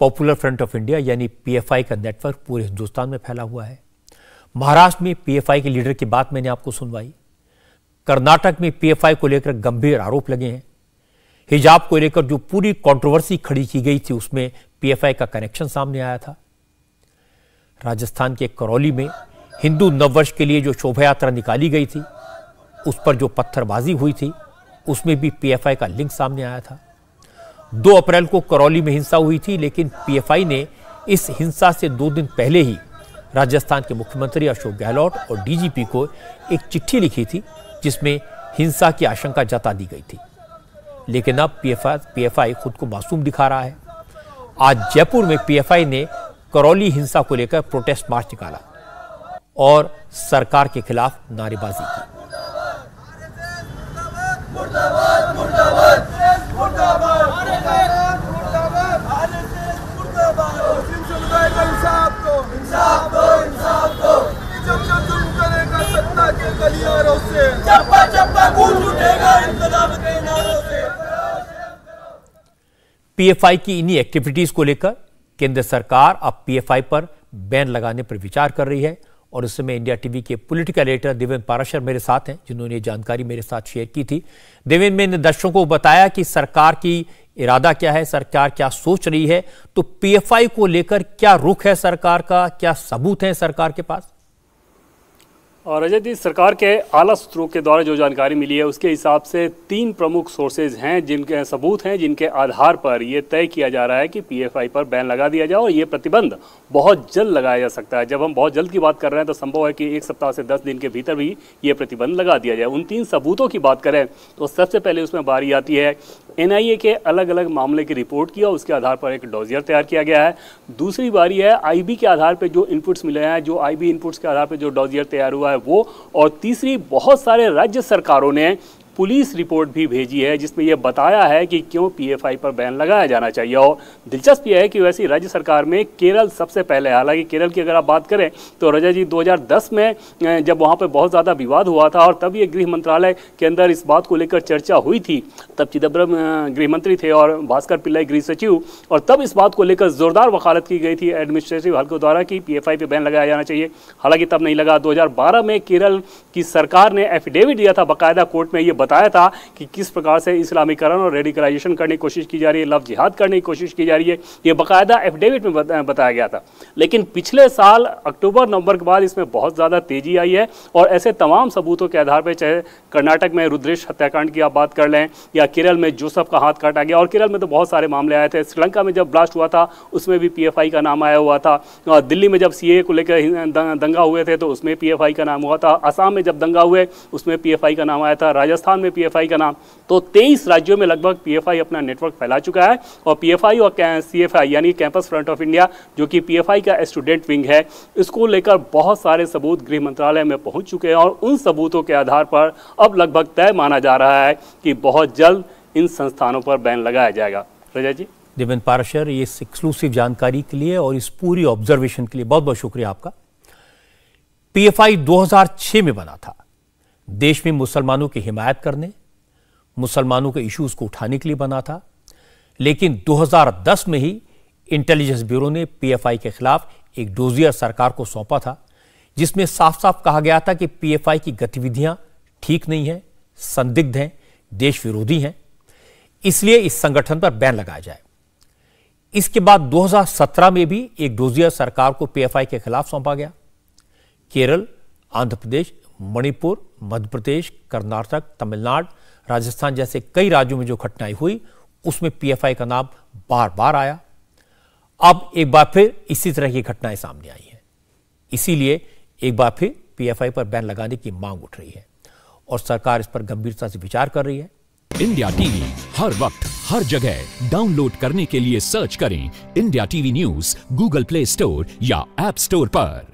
Popular front of India यानी PFI का network पूरे हिंदुस्तान में फैला हुआ है। महाराष्ट्र में पीएफआई के लीडर की बात मैंने आपको सुनवाई। कर्नाटक में पीएफआई को लेकर गंभीर आरोप लगे हैं। हिजाब को लेकर जो पूरी कंट्रोवर्सी खड़ी की गई थी उसमें पीएफआई का कनेक्शन सामने आया था। राजस्थान के करौली में हिंदू नववर्ष के लिए जो शोभा यात्रा निकाली गई थी उस पर जो पत्थरबाजी हुई थी उसमें भी पीएफआई का लिंक सामने आया था। 2 अप्रैल को करौली में हिंसा हुई थी, लेकिन पीएफआई ने इस हिंसा से 2 दिन पहले ही राजस्थान के मुख्यमंत्री अशोक गहलोत और डीजीपी को एक चिट्ठी लिखी थी जिसमें हिंसा की आशंका जता दी गई थी, लेकिन अब पीएफआई खुद को मासूम दिखा रहा है। आज जयपुर में पीएफआई ने करौली हिंसा को लेकर प्रोटेस्ट मार्च निकाला और सरकार के खिलाफ नारेबाजी की। पीएफआई की इन्हीं एक्टिविटीज को लेकर केंद्र सरकार अब पीएफआई पर बैन लगाने पर विचार कर रही है और इस समय इंडिया टीवी के पॉलिटिकल एडिटर देवेंद्र पाराशर मेरे साथ हैं जिन्होंने ये जानकारी मेरे साथ शेयर की थी। देवेंद्र, मैंने दर्शकों को बताया कि सरकार की इरादा क्या है, सरकार क्या सोच रही है, तो पीएफआई को लेकर क्या रुख है सरकार का, क्या सबूत है सरकार के पास? और रजत जी, सरकार के आला सूत्रों के द्वारा जो जानकारी मिली है उसके हिसाब से 3 प्रमुख सोर्सेज हैं जिनके सबूत हैं जिनके आधार पर यह तय किया जा रहा है कि पीएफआई पर बैन लगा दिया जाए और ये प्रतिबंध बहुत जल्द लगाया जा सकता है। जब हम बहुत जल्द की बात कर रहे हैं तो संभव है कि 1 सप्ताह से 10 दिन के भीतर भी ये प्रतिबंध लगा दिया जाए। उन 3 सबूतों की बात करें तो सबसे पहले उसमें बारी आती है NIA के अलग अलग मामले की रिपोर्ट की और उसके आधार पर एक डॉजियर तैयार किया गया है। दूसरी बारी है IB के आधार पर जो इनपुट्स मिले हैं, जो IB इनपुट्स के आधार पर जो डॉजियर तैयार हुआ है वो, और तीसरी बहुत सारे राज्य सरकारों ने पुलिस रिपोर्ट भी भेजी है जिसमें यह बताया है कि क्यों पीएफआई पर बैन लगाया जाना चाहिए। और दिलचस्प यह है कि वैसे राज्य सरकार में केरल सबसे पहले, हालांकि केरल की अगर आप बात करें तो रजा जी 2010 में जब वहां पर बहुत ज़्यादा विवाद हुआ था और तब ये गृह मंत्रालय के अंदर इस बात को लेकर चर्चा हुई थी, तब चिदम्बरम गृह मंत्री थे और भास्कर पिल्ल गृह सचिव, और तब इस बात को लेकर जोरदार वकालत की गई थी एडमिनिस्ट्रेटिव हल्कों द्वारा कि पीएफआई पर बैन लगाया जाना चाहिए। हालांकि तब नहीं लगा। 2012 में केरल की सरकार ने एफिडेविट दिया था बाकायदा कोर्ट में, ये बताया था कि किस प्रकार से इस्लामीकरण और रेडिकलाइजेशन करने की कोशिश की जा रही है, लव जिहाद करने की कोशिश की जा रही है, ये बाकायदा एफिडेविट में बताया गया था। लेकिन पिछले साल अक्टूबर नवंबर के बाद इसमें बहुत ज़्यादा तेजी आई है और ऐसे तमाम सबूतों के आधार पर, चाहे कर्नाटक में रुद्रेश हत्याकांड की आप बात कर लें या केरल में जोसफ का हाथ काटा गया, और केरल में तो बहुत सारे मामले आए थे, श्रीलंका में जब ब्लास्ट हुआ था उसमें भी PFI का नाम आया हुआ था, और दिल्ली में जब CA को लेकर दंगा हुए थे तो उसमें PFI का नाम हुआ था, आसाम में जब दंगा हुए उसमें PFI का नाम आया था, राजस्थान में PFI का नाम, तो 23 राज्यों में लगभग PFI अपना नेटवर्क फैला चुका है। और PFI और CFI यानी कैंपस फ्रंट ऑफ इंडिया जो कि PFI का स्टूडेंट विंग है, इसको लेकर बहुत सारे सबूत गृह मंत्रालय में पहुंच चुके हैं और उन सबूतों के आधार पर अब लगभग तय माना जा रहा है कि बहुत जल्द इन संस्थानों पर बैन लगाया जाएगा। रजा जी, देवेंद्र पाराशर, इस एक्सक्लूसिव जानकारी के लिए और इस पूरी ऑब्जर्वेशन के लिए बहुत बहुत शुक्रिया आपका। PFI 2006 में बना था, देश में मुसलमानों की हिमायत करने, मुसलमानों के इश्यूज को उठाने के लिए बना था, लेकिन 2010 में ही इंटेलिजेंस ब्यूरो ने पीएफआई के खिलाफ एक डोजियर सरकार को सौंपा था जिसमें साफ साफ कहा गया था कि पीएफआई की गतिविधियां ठीक नहीं हैं, संदिग्ध हैं, देश विरोधी हैं, इसलिए इस संगठन पर बैन लगाया जाए। इसके बाद 2017 में भी एक डोजियर सरकार को पीएफआई के खिलाफ सौंपा गया। केरल, आंध्र प्रदेश, मणिपुर, मध्य प्रदेश, कर्नाटक, तमिलनाडु, राजस्थान जैसे कई राज्यों में जो घटनाएं हुई उसमें पीएफआई का नाम बार बार आया। अब एक बार फिर इसी तरह की घटनाएं सामने आई हैं, इसीलिए एक बार फिर पीएफआई पर बैन लगाने की मांग उठ रही है और सरकार इस पर गंभीरता से विचार कर रही है। इंडिया टीवी हर वक्त हर जगह डाउनलोड करने के लिए सर्च करें India TV news Google play store या ऐप स्टोर पर।